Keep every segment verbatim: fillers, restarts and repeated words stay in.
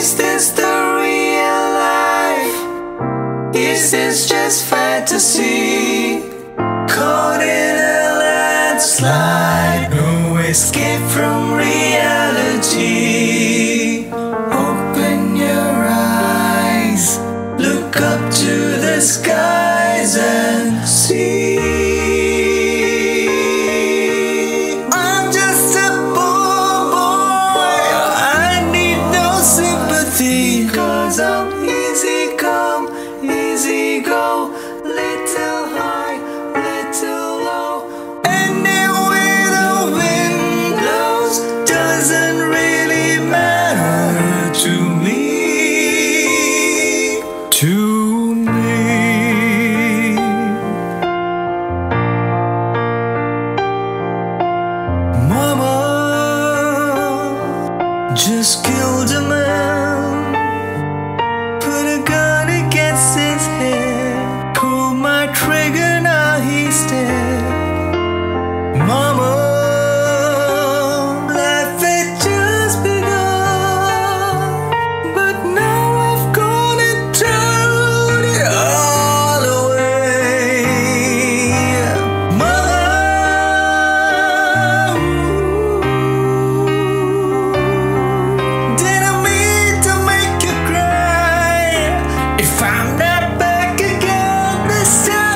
Is this the real life? Is this just fantasy? Caught in a landslide, no escape from reality. Open your eyes, look up to the skies and see. Cause I'm easy come, easy go, little high, little low. Anyway the wind blows doesn't really matter to me, to me. Mama just killed a man, trigger, now he's dead. Mama, life had just begun, but now I've gone and thrown it all away. Mama, didn't mean to make you cry. If I'm not back again this time,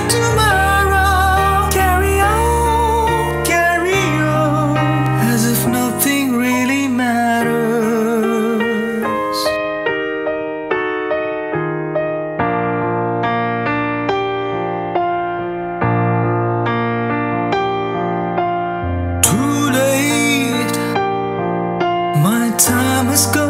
my time is gone.